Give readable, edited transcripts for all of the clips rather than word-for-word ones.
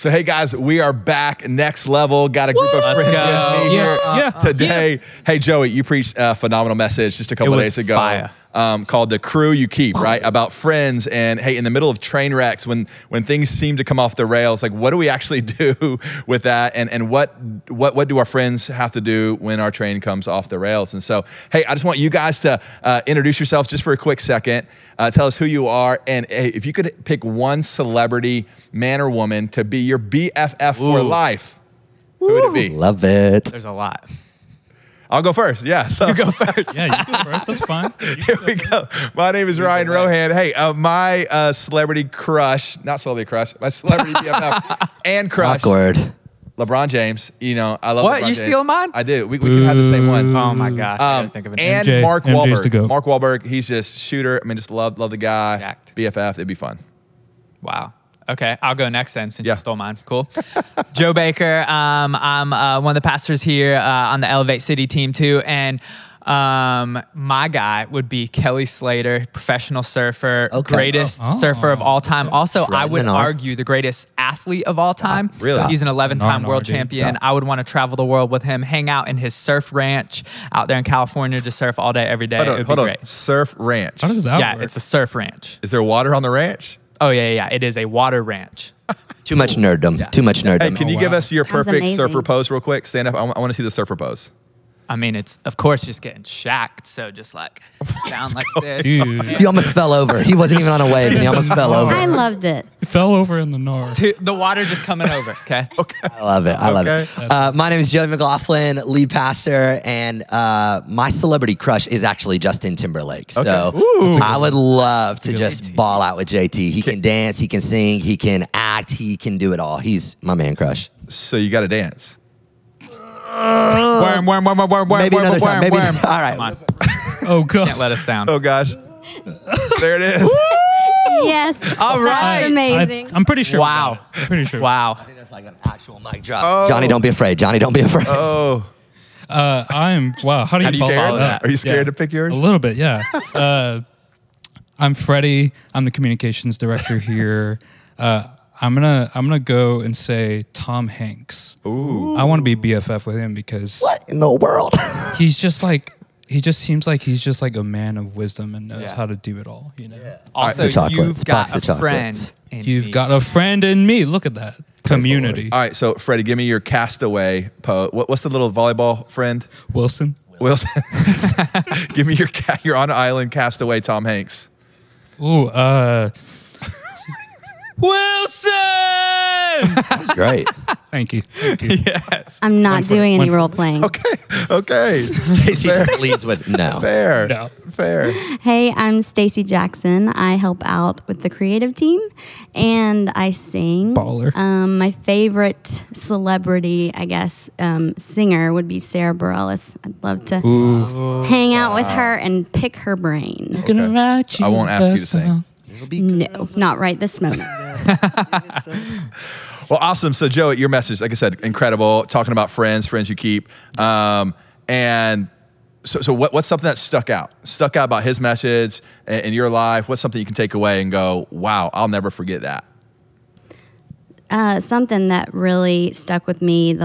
So, hey, guys, we are back. Next level. Got a group of friends here today. Hey, Joey, you preached a phenomenal message just a couple of days ago. Fire. Called The Crew You Keep, right? About friends and, hey, in the middle of train wrecks, when things seem to come off the rails, like what do we actually do with that? And what do our friends have to do when our train comes off the rails? And so, hey, I just want you guys to introduce yourselves just for a quick second. Tell us who you are. And hey, if you could pick one celebrity, man or woman, to be your BFF for life, who would it be? Love it. There's a lot. I'll go first. Yeah, so you go first. Yeah, you go first. That's fine. Here we go. My name is Ryan Rohan. Hey, my celebrity crush, not celebrity crush, my celebrity BFF and crush. Awkward. LeBron James. You know, I love LeBron James. What? You steal mine? I do. We can have the same one. Oh my gosh. I gotta think of an and MJ. Mark Wahlberg. Mark Wahlberg. He's just shooter. I mean, just love the guy. Jacked. BFF. It'd be fun. Wow. Okay, I'll go next then since you stole mine. Cool. Joe Baker. I'm one of the pastors here on the Elevate City team too. And my guy would be Kelly Slater, professional surfer, greatest surfer of all time. Also, I would argue the greatest athlete of all time. Really? He's an 11-time world champion. I would want to travel the world with him, hang out in his surf ranch out there in California, just surf all day, every day. It would be great. Surf ranch? How does that work? Yeah, it's a surf ranch. Is there water on the ranch? Oh, yeah. It is a water ranch. Too much nerddom. Yeah. Too much nerddom. Hey, can you give us your perfect surfer pose real quick? Stand up. I want to see the surfer pose. I mean, it's, of course, just getting shacked. So just like down like this. Dude. He almost fell over. He wasn't even on a wave, and he almost fell over. I loved it. He fell over in the north. The water just coming over, okay? Okay. I love it. I love it. My name is Joey McLaughlin, lead pastor, and my celebrity crush is actually Justin Timberlake. So I would love to just ball out with JT. He can dance. He can sing. He can act. He can do it all. He's my man crush. So you got to dance. Worm. Maybe another time. Maybe. All right. Oh gosh. Can't let us down. Oh gosh. There it is. Yes. All right. That's amazing. I'm pretty sure. Wow. I'm pretty sure. Wow. I think that's like an actual mic drop. Oh. Johnny, don't be afraid. Johnny, don't be afraid. Oh. I'm. Wow. How do you follow that? Are you scared to pick yours? A little bit. Yeah. I'm Freddie. I'm the communications director here. I'm gonna go and say Tom Hanks. Ooh. I want to be BFF with him because what in the world? He's just like he just seems like a man of wisdom and knows how to do it all. You know. Yeah. Also, you've got a friend. You've got a friend in me. Look at that community. All right, so Freddie, give me your castaway pose. What's the little volleyball friend? Wilson. Give me your on island castaway Tom Hanks. Ooh. Wilson! That's great. Thank you. Yes. I'm not doing any role playing. Okay. Stacey just leads with no. Fair. Hey, I'm Stacey Jackson. I help out with the creative team, and I sing. Baller. My favorite celebrity, I guess, singer would be Sarah Bareilles. I'd love to hang out with her and pick her brain. I'm gonna write you I won't ask you to sing. No, not right this moment. Well, awesome. So, Joey, your message, like I said, incredible. Talking about friends you keep. And so what's something that stuck out about his message and your life? What's something you can take away and go, wow, I'll never forget that? Something that really stuck with me,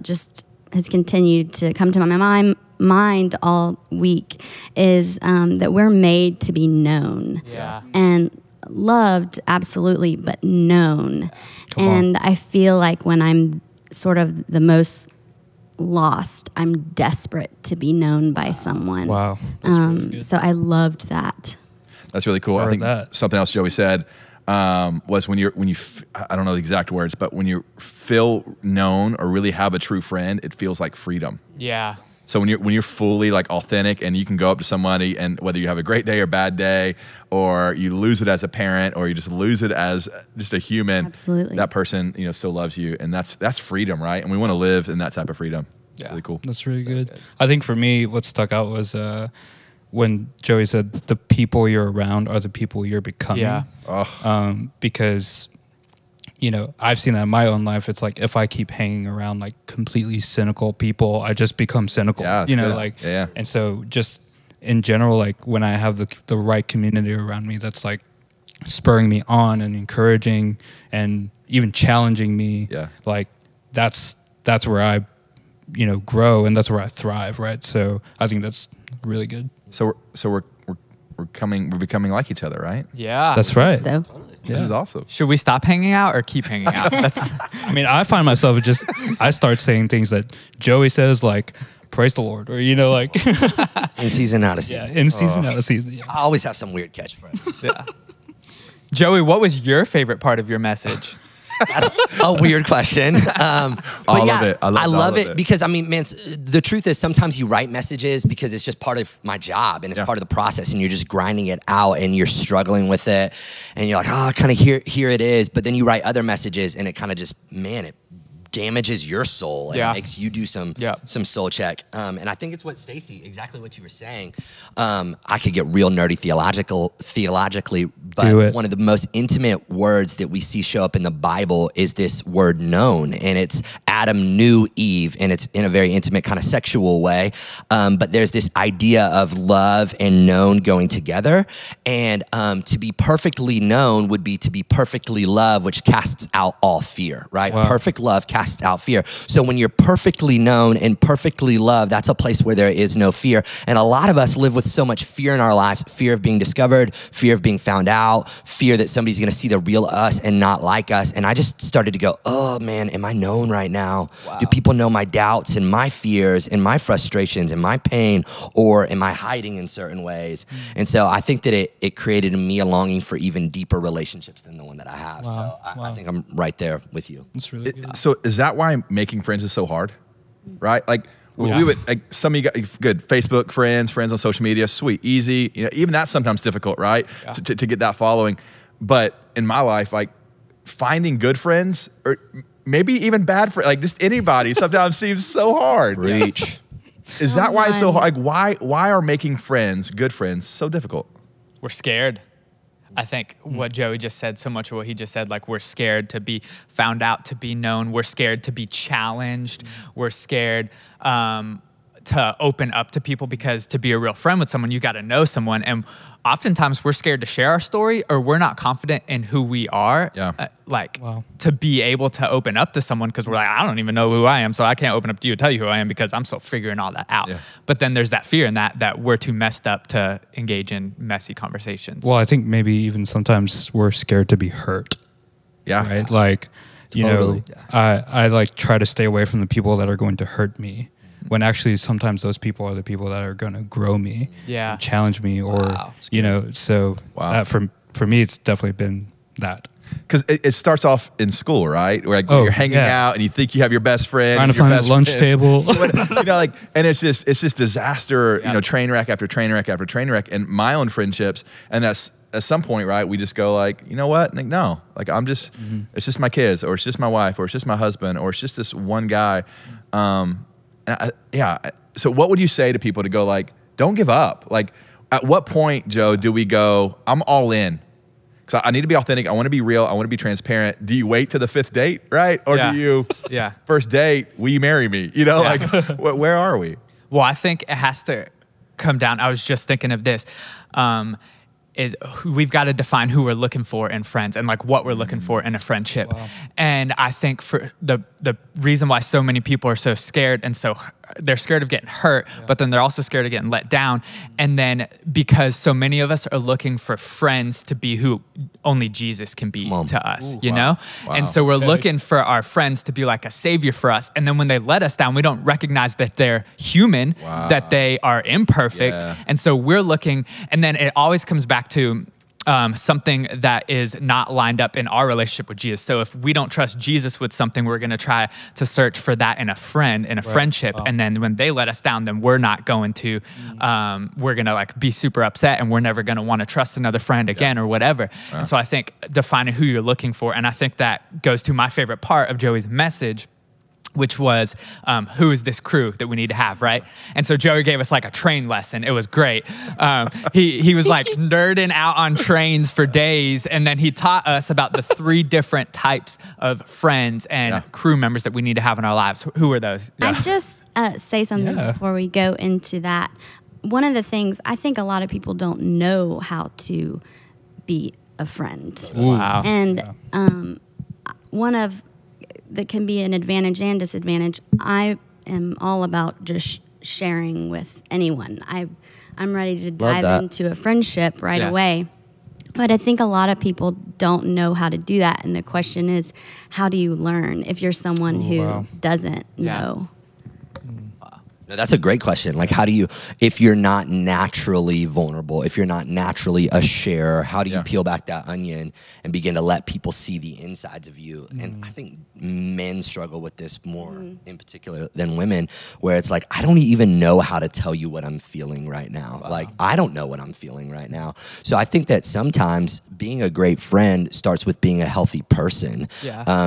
just has continued to come to my mind all week is that we're made to be known and loved, absolutely, but known. And I feel like when I'm sort of the most lost, I'm desperate to be known by someone. Wow. Really so I loved that. That's really cool. I think something else Joey said was I don't know the exact words, but when you feel known or really have a true friend, it feels like freedom. Yeah. So when you're fully like authentic and you can go up to somebody and whether you have a great day or bad day or you lose it as a parent or you just lose it as just a human, absolutely, that person still loves you, and that's freedom, right? And we want to live in that type of freedom. Yeah, it's really cool. That's really good. I think for me, what stuck out was when Joey said the people you're around are the people you're becoming. Yeah, because. I've seen that in my own life. It's like if I keep hanging around like completely cynical people, I just become cynical. Yeah, and so just in general, like when I have the right community around me that's like spurring me on and encouraging and even challenging me. Yeah. Like that's where I, you know, grow, and that's where I thrive. Right. So I think that's really good. So we're becoming like each other, right? Yeah. That's right. So. Yeah. This is awesome. Should we stop hanging out or keep hanging out? That's I mean, I find myself just, I start saying things that Joey says, like, praise the Lord, or, you know, like. In season, out of season. Yeah, in season, out of season. Yeah. I always have some weird catchphrase. Yeah. Joey, what was your favorite part of your message? That's a weird question. All of it. I love it because, I mean, man, the truth is sometimes you write messages because it's just part of my job and it's part of the process, and you're just grinding it out and you're struggling with it and you're like, oh, kind of here it is. But then you write other messages and it kind of just, man, it damages your soul and makes you do some soul check. And I think it's what Stacey, exactly what you were saying. I could get real nerdy theologically, but one of the most intimate words that we see show up in the Bible is this word known, and it's Adam knew Eve, and it's in a very intimate kind of sexual way. But there's this idea of love and known going together, and to be perfectly known would be to be perfectly loved, which casts out all fear, right? Wow. Perfect love casts out fear. So when you're perfectly known and perfectly loved, that's a place where there is no fear. And a lot of us live with so much fear in our lives, fear of being discovered, fear of being found out, fear that somebody's going to see the real us and not like us. And I just started to go, oh man, am I known right now? Wow. Do people know my doubts and my fears and my frustrations and my pain, or am I hiding in certain ways? And so I think that it created in me a longing for even deeper relationships than the one that I have. Wow. So I think I'm right there with you. That's really good. So is that why making friends is so hard, right? Like we would, like some of you got good Facebook friends, friends on social media, sweet, easy. You know, even that's sometimes difficult, right? Yeah. To get that following. But in my life, like finding good friends, or maybe even bad friends, like just anybody, sometimes seems so hard. Reach. Is that why it's so hard? Like why are making friends, good friends, so difficult? We're scared. I think what Joey just said, so much of what he just said, like we're scared to be found out, to be known. We're scared to be challenged. We're scared to open up to people, because to be a real friend with someone, you got to know someone. And oftentimes we're scared to share our story, or we're not confident in who we are. Yeah. To be able to open up to someone, because we're like, I don't even know who I am, so I can't open up to you and tell you who I am because I'm still figuring all that out. Yeah. But then there's that fear and that we're too messed up to engage in messy conversations. Well, I think maybe even sometimes we're scared to be hurt. Yeah. Right? Like, you know, I like try to stay away from the people that are going to hurt me, when actually sometimes those people are the people that are going to grow me, challenge me, or, you know, so that for me, it's definitely been that. Because it starts off in school, right? Where like, you're hanging out and you think you have your best friend. Trying to find a lunch table. You know, like, and it's just disaster, you know, train wreck after train wreck after train wreck, and my own friendships. And that's, at some point, right, we just go like, you know what? Like, no, like I'm just, it's just my kids, or it's just my wife, or it's just my husband, or it's just this one guy. So what would you say to people to go like, don't give up? Like, at what point, Joe, do we go, I'm all in? Because I need to be authentic. I want to be real. I want to be transparent. Do you wait to the fifth date, right? Or do you, first date, will you marry me? You know, like, where are we? Well, I think it has to come down. I was just thinking of this. Is we've got to define who we're looking for in friends, and like what we're looking for in a friendship. Wow. And I think for the reason why so many people are so scared, and so they're scared of getting hurt, but then they're also scared of getting let down. And then because so many of us are looking for friends to be who only Jesus can be to us, you know? Wow. And so we're looking for our friends to be like a savior for us. And then when they let us down, we don't recognize that they're human, that they are imperfect. Yeah. And so we're looking, and then it always comes back to something that is not lined up in our relationship with Jesus. So if we don't trust Jesus with something, we're going to try to search for that in a friend, in a friendship. Wow. And then when they let us down, then we're not going to, we're going to like be super upset, and we're never going to want to trust another friend again or whatever. Wow. And so I think defining who you're looking for. And I think that goes to my favorite part of Joey's message, which was, who is this crew that we need to have, right? And so Joey gave us like a train lesson. It was great. He was like nerding out on trains for days, and then he taught us about the 3 different types of friends and crew members that we need to have in our lives. Who are those? Yeah. I just say something before we go into that. One of the things, I think a lot of people don't know how to be a friend. Wow. And one of that can be an advantage and disadvantage. I am all about just sharing with anyone. I'm ready to dive into a friendship right away. But I think a lot of people don't know how to do that. And the question is, how do you learn if you're someone who doesn't know? No, that's a great question. Like, how do you, if you're not naturally vulnerable, if you're not naturally a sharer, how do you peel back that onion and begin to let people see the insides of you? And I think men struggle with this more in particular than women, where it's like, I don't even know how to tell you what I'm feeling right now. Like, I don't know what I'm feeling right now. So I think that sometimes being a great friend starts with being a healthy person,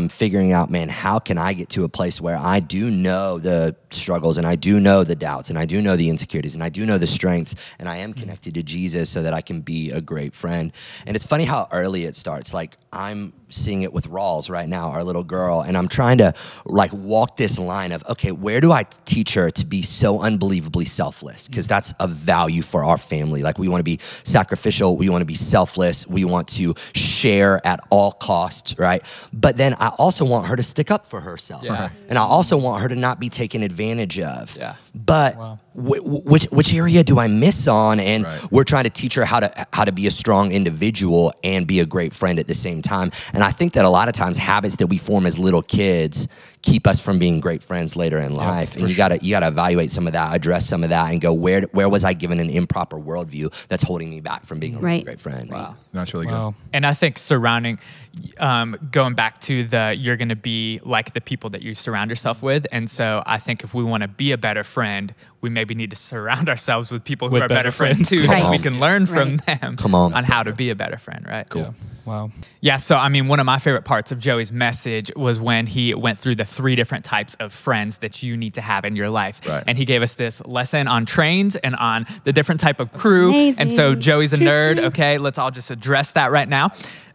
figuring out, man, how can I get to a place where I do know the struggles and I do know the doubts and I do know the insecurities and I do know the strengths and I am connected to Jesus so that I can be a great friend. And it's funny how early it starts. Like, I'm seeing it with Rawls right now, our little girl, and I'm trying to like walk this line of, okay, where do I teach her to be so unbelievably selfless? Because that's a value for our family. Like, we want to be sacrificial, we want to be selfless, we want to share at all costs, right? But then I also want her to stick up for herself. And I also want her to not be taken advantage of. But which area do I miss on? And we're trying to teach her how to be a strong individual and be a great friend at the same time. And I think that a lot of times habits that we form as little kids keep us from being great friends later in life. And you gotta evaluate some of that, address some of that, and go, where was I given an improper worldview that's holding me back from being a really great friend? That's really good. And I think surrounding, going back to the, you're gonna be like the people that you surround yourself with. And so I think if we wanna be a better friend, we maybe need to surround ourselves with people who are better friends too, so we can learn from them on how to be a better friend, right? Cool. Yeah, so I mean, one of my favorite parts of Joey's message was when he went through the 3 different types of friends that you need to have in your life. And he gave us this lesson on trains and on the different type of crew. And so Joey's a nerd, okay? Let's all just address that right now.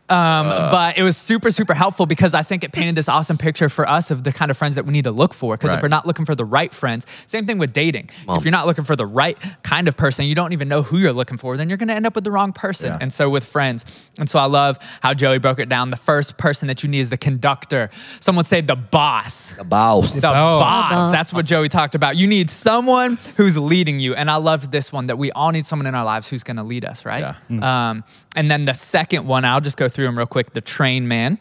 But it was super, super helpful because I think it painted this awesome picture for us of the kind of friends that we need to look for. Because if we're not looking for the right friends, same thing with dating. If you're not looking for the right kind of person, you don't even know who you're looking for, then you're going to end up with the wrong person. And so with friends. And so I love how Joey broke it down. The first person that you need is the conductor. Some would say the boss. The boss. The boss. That's what Joey talked about. You need someone who's leading you. And I loved this one, that we all need someone in our lives who's going to lead us, right? And then the second one, I'll just go through them real quick, the train man.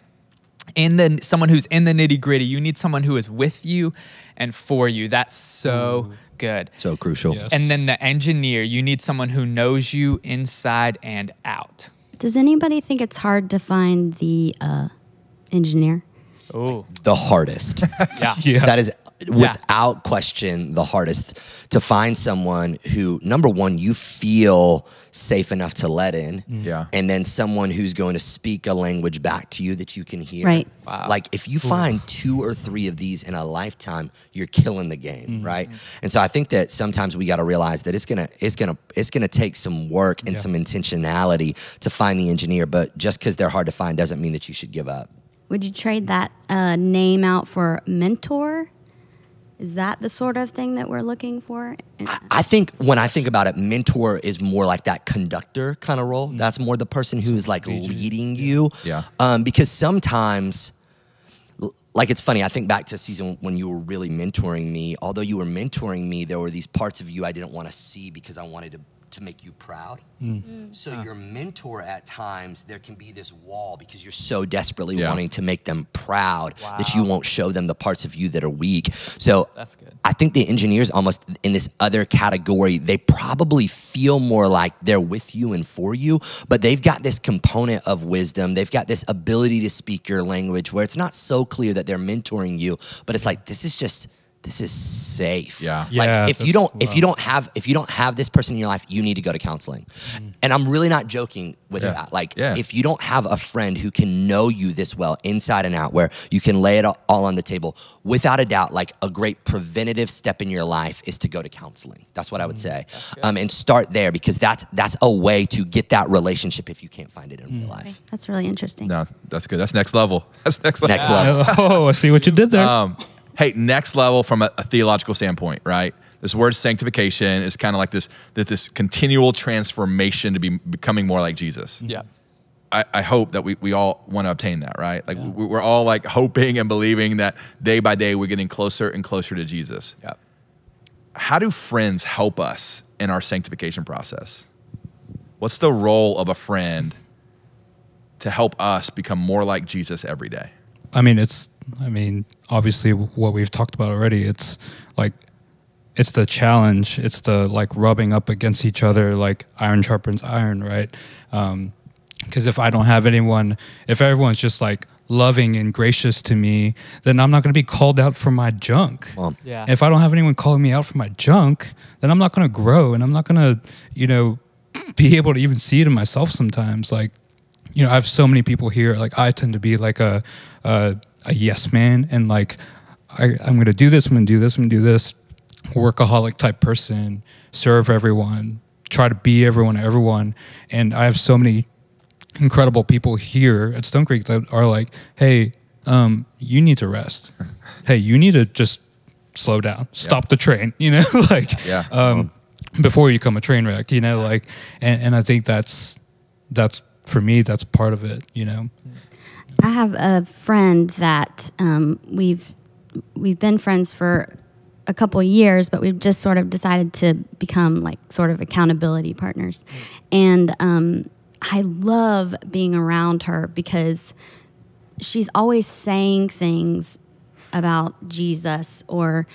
And then someone who's in the nitty gritty. You need someone who is with you and for you. That's so good. So crucial. And then the engineer, you need someone who knows you inside and out. Does anybody think it's hard to find the engineer? Oh, the hardest. That is without question the hardest, to find someone who, number one, you feel safe enough to let in, and then someone who's going to speak a language back to you that you can hear. Like, if you find 2 or 3 of these in a lifetime, you're killing the game, right? And so I think that sometimes we got to realize that it's gonna take some work and some intentionality to find the engineer. But just because they're hard to find doesn't mean that you should give up. Would you trade that name out for mentor? Is that the sort of thing that we're looking for? I think when I think about it, mentor is more like that conductor kind of role. That's more the person who's like leading you. Because sometimes, like, it's funny, I think back to season when you were really mentoring me. Although you were mentoring me, there were these parts of you I didn't want to see because I wanted to make you proud. So your mentor at times, there can be this wall because you're so desperately wanting to make them proud that you won't show them the parts of you that are weak. So that's good. I think the engineers almost in this other category, they probably feel more like they're with you and for you, but they've got this component of wisdom. They've got this ability to speak your language where it's not so clear that they're mentoring you, but it's like, this is safe. Like, if you don't have this person in your life, you need to go to counseling. And I'm really not joking with that. Like, if you don't have a friend who can know you this well inside and out, where you can lay it all on the table, without a doubt, like, a great preventative step in your life is to go to counseling. That's what I would say. And start there, because that's a way to get that relationship if you can't find it in real life. That's really interesting. No, that's good. That's next level. That's next level. Next level. Oh, I see what you did there. Hey, next level from a theological standpoint, right? This word sanctification is kind of like this continual transformation to becoming more like Jesus. Yeah. I hope that we all want to obtain that, right? Like, yeah. We're all like hoping and believing that day by day we're getting closer and closer to Jesus. Yeah. How do friends help us in our sanctification process? What's the role of a friend to help us become more like Jesus every day? I mean, obviously what we've talked about already, it's the challenge, it's the rubbing up against each other, iron sharpens iron, right? Because if I don't have anyone, if everyone's just loving and gracious to me, then I'm not going to be called out for my junk. Yeah. If I don't have anyone calling me out for my junk, then I'm not going to grow, and I'm not going to, be able to even see it in myself sometimes. I have so many people here. I tend to be a yes man, and I'm going to do this, I'm going to do this, I'm going to do this. Workaholic type person, serve everyone, try to be everyone to everyone. And I have so many incredible people here at Stone Creek that are like, hey, you need to rest. Hey, you need to just slow down, stop the train, before you become a train wreck, and I think that's for me, that's part of it, I have a friend that we've been friends for a couple years, but we've just sort of decided to become accountability partners. And I love being around her because she's always saying things about Jesus or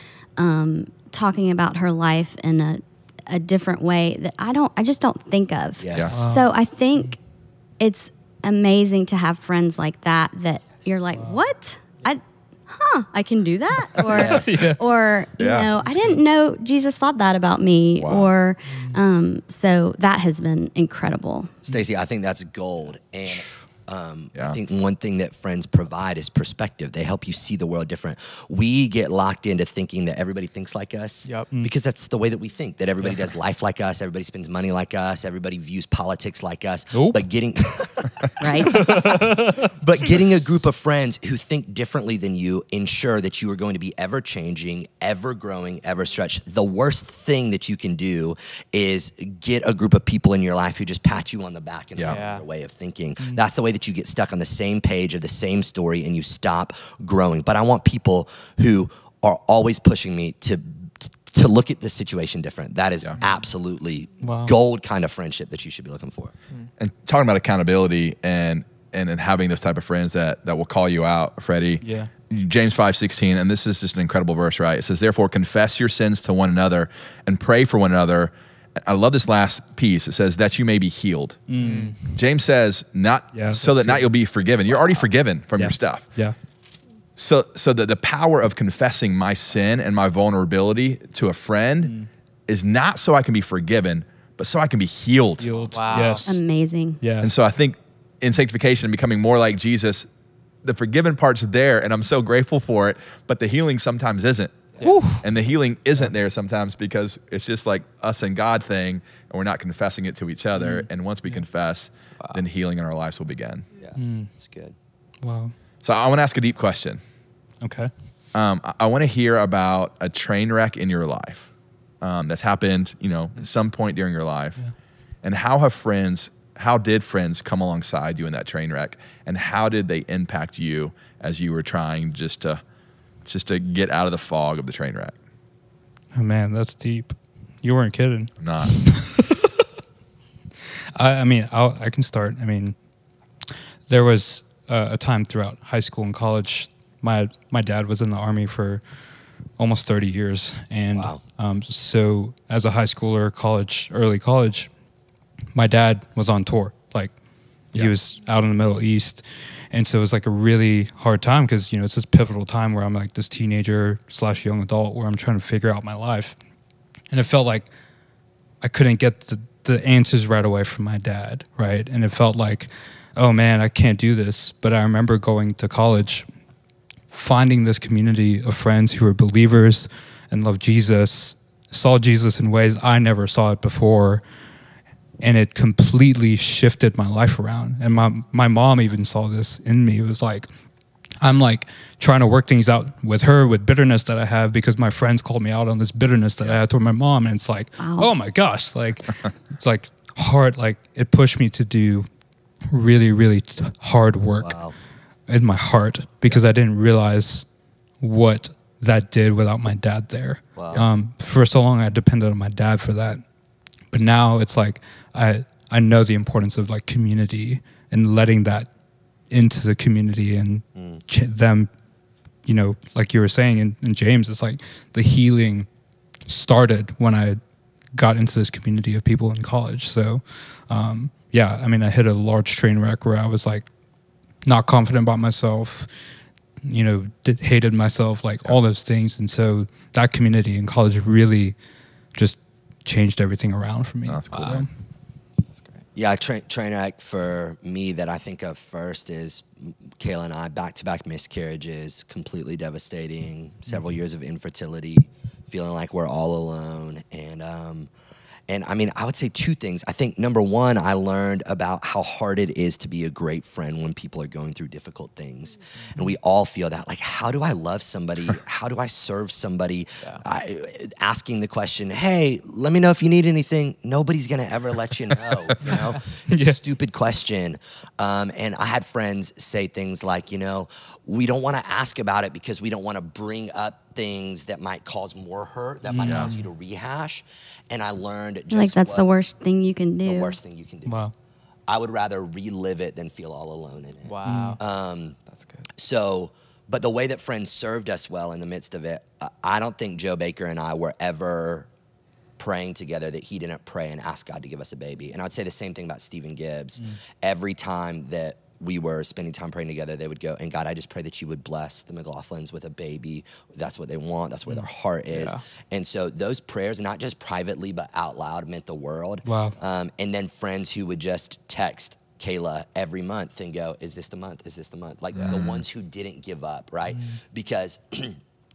talking about her life in a different way that I just don't think of. Yes. Wow. So I think it's amazing to have friends like that, that you're like, wow, what? I can do that, or I didn't know Jesus thought that about me, wow, or so that has been incredible. Stacey, I think that's gold, and I think one thing that friends provide is perspective. They help you see the world different. We get locked into thinking that everybody thinks like us, because that's the way that we think, that everybody does life like us, everybody spends money like us, everybody views politics like us. Nope. But getting getting a group of friends who think differently than you ensure that you are going to be ever changing, ever growing, ever stretched. The worst thing that you can do is get a group of people in your life who just pat you on the back and their way of thinking. That's the way that you get stuck on the same page of the same story and you stop growing. But I want people who are always pushing me to look at the situation different. That is absolutely gold kind of friendship that you should be looking for. And talking about accountability and having those type of friends that will call you out, Freddie. Yeah. James 5:16, and this is just an incredible verse, right? It says, therefore confess your sins to one another and pray for one another. I love this last piece. It says that you may be healed. James says, not so that not you'll be forgiven. You're already forgiven from your stuff. Yeah. So the power of confessing my sin and my vulnerability to a friend is not so I can be forgiven, but so I can be healed. Wow. Yes. Amazing. Yeah. And so I think in sanctification, becoming more like Jesus, the forgiven part's there, and I'm so grateful for it, but the healing sometimes isn't. Yeah. And the healing isn't there sometimes because it's just like us and God thing, and we're not confessing it to each other. And once we confess, then healing in our lives will begin. Yeah, it's good. Wow. So I want to ask a deep question. Okay. I want to hear about a train wreck in your life that's happened, at some point during your life, and how did friends come alongside you in that train wreck, and how did they impact you as you were trying just to get out of the fog of the train wreck? Oh man, that's deep. You weren't kidding. I'm not. I can start. There was a time throughout high school and college. My dad was in the Army for almost 30 years. And so as a high schooler, early college, my dad was on tour. He was out in the Middle East. And so it was a really hard time because, it's this pivotal time where I'm this teenager / young adult where I'm trying to figure out my life. And it felt like I couldn't get the answers right away from my dad, right? And it felt like, oh man, I can't do this. But I remember going to college, finding this community of friends who were believers and loved Jesus, saw Jesus in ways I never saw it before. And it completely shifted my life around. And my mom even saw this in me. It was like, I'm trying to work things out with her with bitterness that I have because my friends called me out on this bitterness that I had toward my mom. And it's like, oh my gosh, it's hard. It pushed me to do really, really hard work in my heart, because I didn't realize what that did without my dad there. For so long, I depended on my dad for that. But now it's like I know the importance of like community and letting that into the community and them, you know, like you were saying, and James, it's like the healing started when I got into this community of people in college. So, yeah, I mean, I hit a large train wreck where I was like not confident about myself, you know, hated myself, like all those things. And so that community in college really just changed everything around for me. Oh, that's cool. So, yeah, train wreck for me that I think of first is Kayla and I, back-to-back miscarriages, completely devastating, several years of infertility, feeling like we're all alone. And I mean, I would say two things. I think, number one, I learned about how hard it is to be a great friend when people are going through difficult things. And we all feel that. Like, how do I love somebody? How do I serve somebody? Yeah. Asking the question, hey, let me know if you need anything. Nobody's going to ever let you know. You know? It's a stupid question. And I had friends say things like, you know, we don't want to ask about it because we don't want to bring up things that might cause more hurt, that might cause you to rehash. And I learned just like that's the worst thing you can do. The worst thing you can do. Wow. I would rather relive it than feel all alone in it. Wow. That's good. So, but the way that friends served us well in the midst of it, I don't think Joe Baker and I were ever praying together that he didn't pray and ask God to give us a baby. And I would say the same thing about Stephen Gibbs. Every time that we were spending time praying together, they would go, and God, I just pray that you would bless the McLaughlins with a baby. That's what they want. That's where their heart is. Yeah. And so those prayers, not just privately, but out loud, meant the world. Wow. And then friends who would just text Kayla every month and go, is this the month? Is this the month? Like the ones who didn't give up, right? Because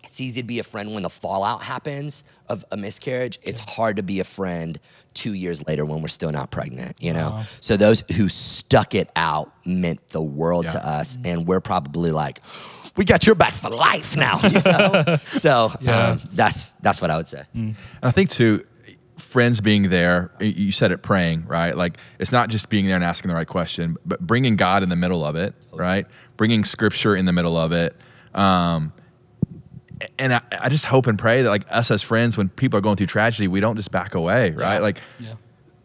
it's easy to be a friend when the fallout happens of a miscarriage. It's hard to be a friend 2 years later when we're still not pregnant, you know? So those who stuck it out meant the world to us. And we're probably like, we got your back for life now, you know? So that's what I would say. And I think too, friends being there, you said it, praying, right? Like, it's not just being there and asking the right question, but bringing God in the middle of it, right? Bringing scripture in the middle of it. And I just hope and pray that like us as friends, when people are going through tragedy, we don't just back away, right? Like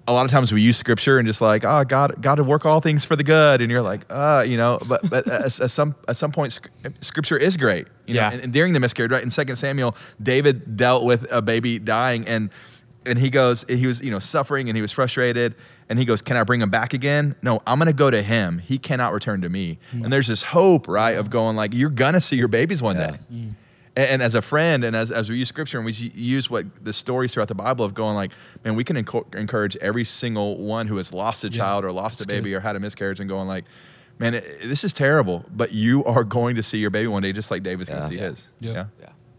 a lot of times we use scripture and just like, oh, God to work all things for the good. And you're like, you know, but at some point scripture is great. You know? And during the miscarriage, right? In 2 Samuel, David dealt with a baby dying and he goes, he was, you know, suffering and he was frustrated. And he goes, can I bring him back again? No, I'm going to go to him. He cannot return to me. And there's this hope, right? Of going like, you're going to see your babies one day. And as a friend, and as we use scripture, and we use what the stories throughout the Bible of going like, man, we can encourage every single one who has lost a child or lost a baby or had a miscarriage and going like, man, this is terrible, but you are going to see your baby one day, just like David's going to see his. Yeah,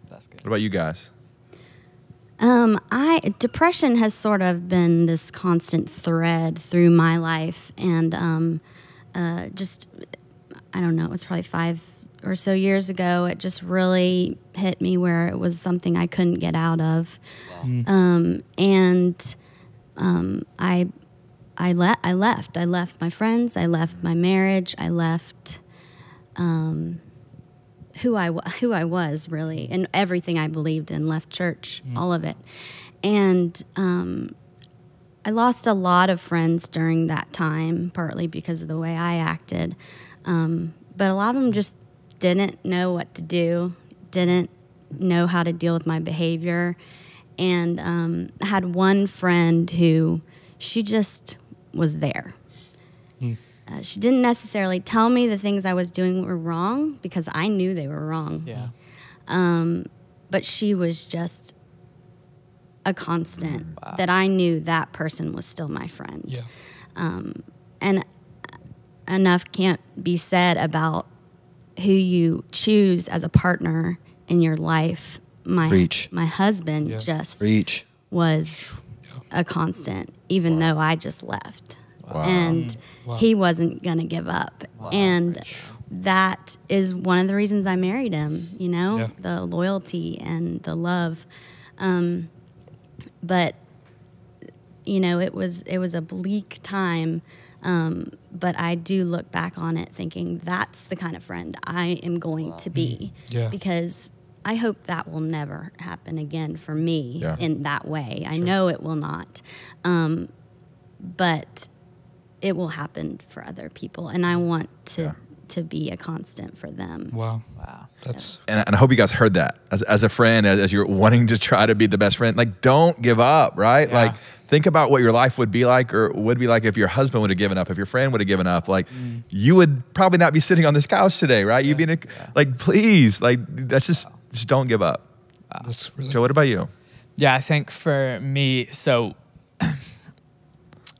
that's good. What about you guys? Depression has sort of been this constant thread through my life. And just, I don't know, it was probably 5 or so years ago, it just really hit me where it was something I couldn't get out of. I left my friends, I left my marriage, I left who I was really, and everything I believed in, left church, all of it. And I lost a lot of friends during that time, partly because of the way I acted. But a lot of them just didn't know what to do, didn't know how to deal with my behavior. And had one friend who, she just was there. She didn't necessarily tell me the things I was doing were wrong, because I knew they were wrong. But she was just a constant that I knew that person was still my friend. And enough can't be said about who you choose as a partner in your life. My husband just was a constant, even though I just left. And he wasn't going to give up. And that is one of the reasons I married him, you know, the loyalty and the love. But, you know, it was a bleak time But I do look back on it thinking that's the kind of friend I am going to be, because I hope that will never happen again for me in that way. I know it will not, but it will happen for other people, and I want to be a constant for them. Wow. Wow. That's and I hope you guys heard that as a friend, as you're wanting to try to be the best friend, like don't give up, right? Like think about what your life would be like or would be like if your husband would have given up, if your friend would have given up, like you would probably not be sitting on this couch today, right? You'd be in a, like, please, like that's just don't give up. That's really, Joe, what about you? Yeah, I think for me, so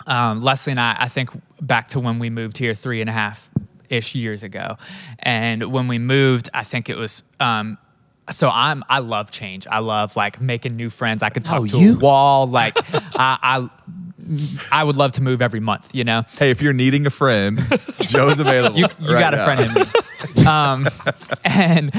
Leslie and I think back to when we moved here 3.5-ish years ago. And when we moved, I think it was, so I love change. I love like making new friends. I could talk to a wall. Like I would love to move every month, you know? Hey, if you're needing a friend, Joe's available. You right got a friend in me.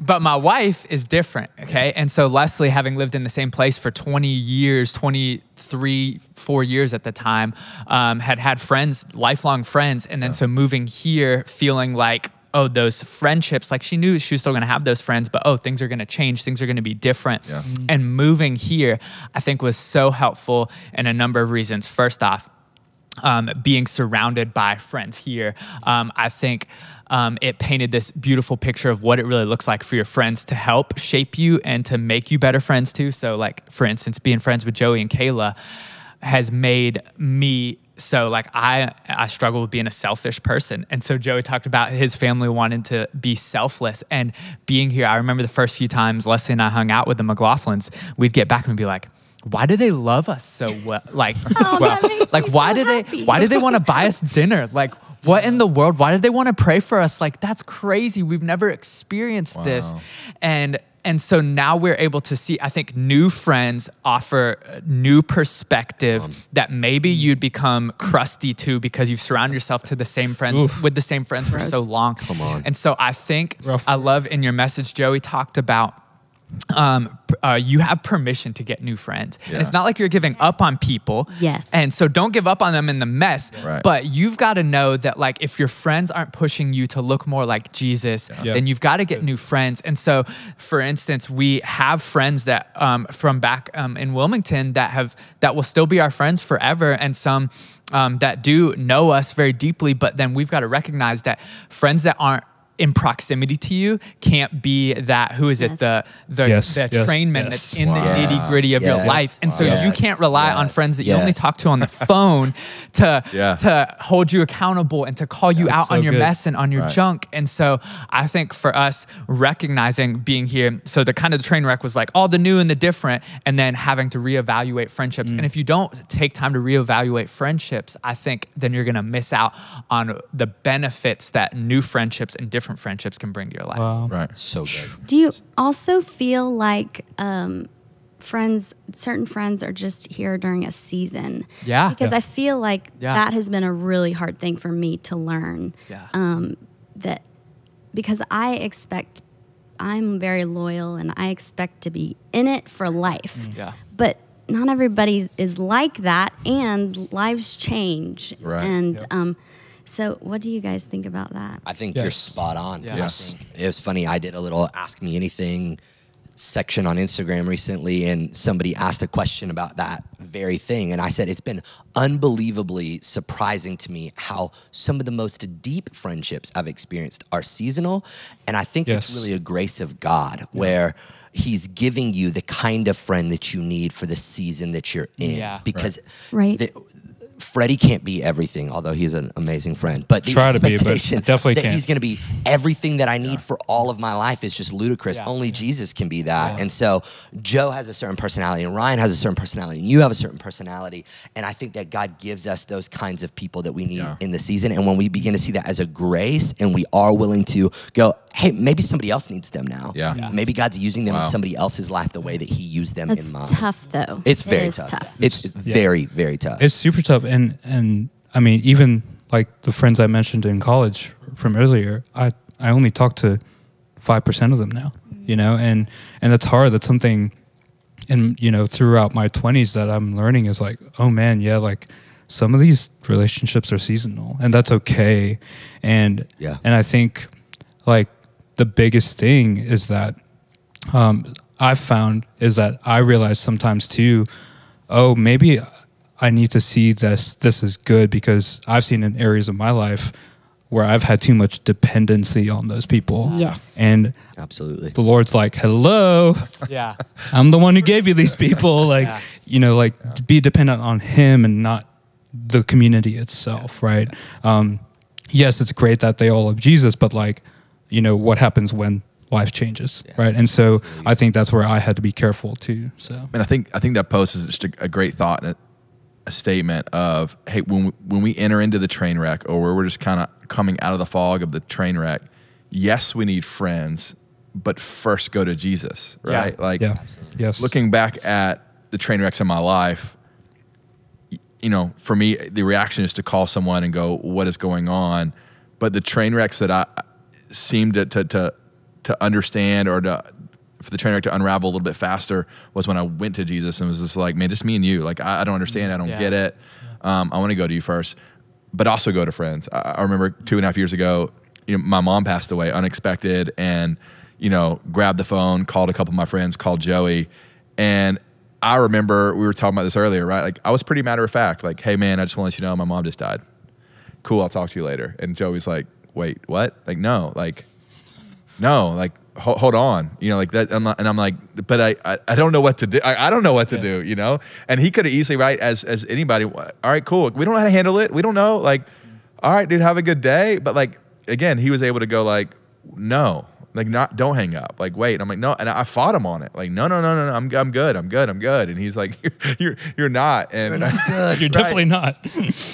But my wife is different, okay? And so Leslie, having lived in the same place for 20 years, 23, 4 years at the time, had had friends, lifelong friends. And then so moving here, feeling like, oh, those friendships, like she knew she was still gonna have those friends, but oh, things are gonna change, things are gonna be different. Yeah. And moving here, I think was so helpful in a number of reasons. First off, being surrounded by friends here, I think, it painted this beautiful picture of what it really looks like for your friends to help shape you and to make you better friends too. So like, for instance, being friends with Joey and Kayla has made me, so like I struggle with being a selfish person. And so Joey talked about his family wanting to be selfless, and being here, I remember the first few times Leslie and I hung out with the McLaughlins, we'd get back and be like, why do they love us so well? Like, why do they want to buy us dinner? Like, what in the world? Why did they want to pray for us? Like, that's crazy. We've never experienced this. And so now we're able to see, I think new friends offer new perspective that maybe you'd become crusty to because you've surrounded yourself to the same friends with the same friends for so long. Come on. And so I think I love in your message, Joey talked about you have permission to get new friends. And it's not like you're giving up on people. And so don't give up on them in the mess. But you've got to know that like if your friends aren't pushing you to look more like Jesus, then you've got to get new friends. And so for instance, we have friends that from back in Wilmington that will still be our friends forever, and some that do know us very deeply, but then we've got to recognize that friends that aren't in proximity to you can't be that, who is it, the trainman that's in the nitty gritty of your life. And so you can't rely on friends that you only talk to on the phone to hold you accountable and to call you out on your mess and on your junk. And so I think for us, recognizing being here, so the kind of the train wreck was like all the new and the different, and then having to reevaluate friendships. And if you don't take time to reevaluate friendships, I think then you're gonna miss out on the benefits that new friendships and different friendships can bring to your life. Wow. Right. So good. Do you also feel like certain friends are just here during a season? Yeah. Because I feel like that has been a really hard thing for me to learn. Yeah. That because I'm very loyal and I expect to be in it for life. Yeah. But not everybody is like that, and lives change. Right. And so what do you guys think about that? I think you're spot on. Yeah. Yes. It was funny, I did a little Ask Me Anything section on Instagram recently, and somebody asked a question about that very thing. And I said, it's been unbelievably surprising to me how some of the most deep friendships I've experienced are seasonal. And I think it's really a grace of God where he's giving you the kind of friend that you need for the season that you're in. Yeah. Because Freddie can't be everything, although he's an amazing friend. But the expectation that he's going to be everything that I need for all of my life is just ludicrous. Only Jesus can be that. And so Joe has a certain personality, and Ryan has a certain personality, and you have a certain personality. And I think that God gives us those kinds of people that we need in the season. And when we begin to see that as a grace, and we are willing to go, hey, maybe somebody else needs them now. Yeah. Yeah. Maybe God's using them in somebody else's life the way that he used them in mine. It's tough, though. It's very tough. It's very, very tough. It's super tough. And I mean, even like the friends I mentioned in college from earlier, I only talk to 5% of them now, you know, and that's hard. That's something, and you know, throughout my 20s that I'm learning is like, oh man, yeah, like some of these relationships are seasonal, and that's okay. And yeah. And I think like the biggest thing is that I've found is that I realize sometimes too, oh, maybe I need to see this. This is good, because I've seen in areas of my life where I've had too much dependency on those people. Yes. And absolutely. The Lord's like, hello. Yeah. I'm the one who gave you these people. Like, yeah. You know, like yeah. Be dependent on him and not the community itself. Yeah. Right. Yeah. Yes, it's great that they all love Jesus, but like, you know, what happens when life changes, yeah. Right? And so I think that's where I had to be careful too. So, and I think that post is just a great thought and a statement of, hey, when we enter into the train wreck, or where we're just kind of coming out of the fog of the train wreck, yes, we need friends, but first go to Jesus, right? Yeah. Like, yeah. Yes. Looking back at the train wrecks in my life, you know, for me, the reaction is to call someone and go, "What is going on?" But the train wrecks that I seemed to understand, or for the train wreck to unravel a little bit faster, was when I went to Jesus and was just like, man, just me and you. Like, I don't understand. I don't yeah. get it. I want to go to you first, but also go to friends. I remember 2.5 years ago, you know, my mom passed away unexpected, and, you know, grabbed the phone, called a couple of my friends, called Joey. And I remember we were talking about this earlier, right? Like, I was pretty matter of fact, like, hey man, I just want to let you know my mom just died. Cool. I'll talk to you later. And Joey's like, wait, what? Like, no, like, no, like, hold on, you know, like that. And I'm like, but I don't know what to do. I don't know what to yeah. do, you know? And he could have easily, right, as anybody, all right, cool. We don't know how to handle it. We don't know. Like, all right, dude, have a good day. But like, again, he was able to go like, no, like not, don't hang up. Like, wait. And I'm like, no. And I fought him on it. Like, no, I'm good. I'm good. And he's like, you're not. And you're not good. You're right? Definitely not.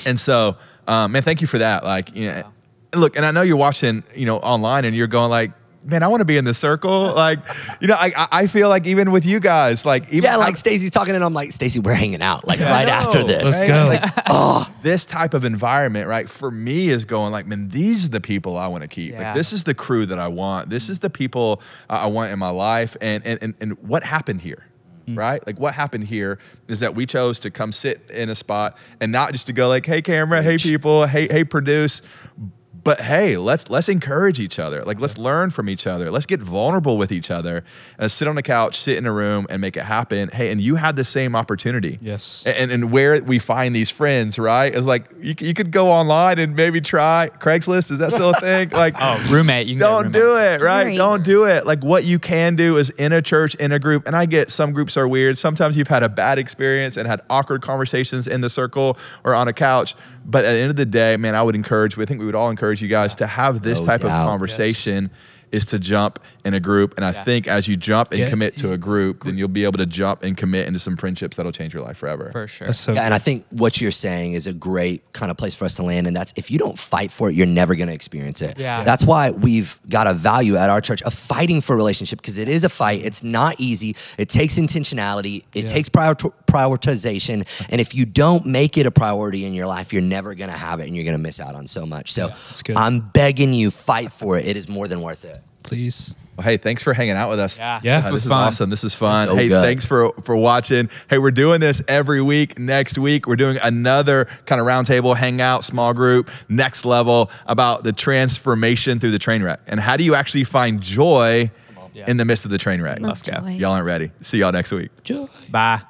And so, man, thank you for that. Like, you know, wow. Look, and I know you're watching, you know, online, and you're going like, man, I want to be in this circle. Like, you know, I feel like even with you guys, like even yeah, like Stacy's talking, and I'm like, Stacy, we're hanging out, like yeah, right after this. Let's right? go. Like, oh, this type of environment, right? For me, is going like, man, these are the people I want to keep. Yeah. Like, this is the crew that I want. This is the people I want in my life. And what happened here, mm-hmm. right? Like, what happened here is that we chose to come sit in a spot and not just to go like, hey camera, hey people, hey produce. But hey, let's encourage each other. Like, let's learn from each other. Let's get vulnerable with each other and sit on a couch, sit in a room, and make it happen. Hey, and you had the same opportunity. Yes. And where we find these friends, right? Is like you could go online and maybe try Craigslist. Is that still a thing? Like, oh, roommate. You can don't do it, right? Great. Don't do it. Like, what you can do is in a church, in a group. And I get some groups are weird. Sometimes you've had a bad experience and had awkward conversations in the circle or on a couch. But at the end of the day, man, I think we would all encourage you guys to have this type of conversation, yes. is to jump in a group. And I think as you jump and commit to a group, then you'll be able to jump and commit into some friendships that'll change your life forever. For sure. So yeah, and I think what you're saying is a great kind of place for us to land. And that's, if you don't fight for it, you're never going to experience it. Yeah. That's why we've got a value at our church of fighting for a relationship, because it is a fight. It's not easy. It takes intentionality. It takes prioritization. And if you don't make it a priority in your life, you're never going to have it, and you're going to miss out on so much. So I'm begging you, fight for it. It is more than worth it. Please. Well, hey, thanks for hanging out with us. Yeah, this was fun. Awesome. This is fun. So hey, thanks for watching. Hey, we're doing this every week. Next week, we're doing another kind of roundtable, hangout, small group, next level, about the transformation through the train wreck. And how do you actually find joy in the midst of the train wreck? Let's go. Y'all aren't ready. See y'all next week. Joy. Bye.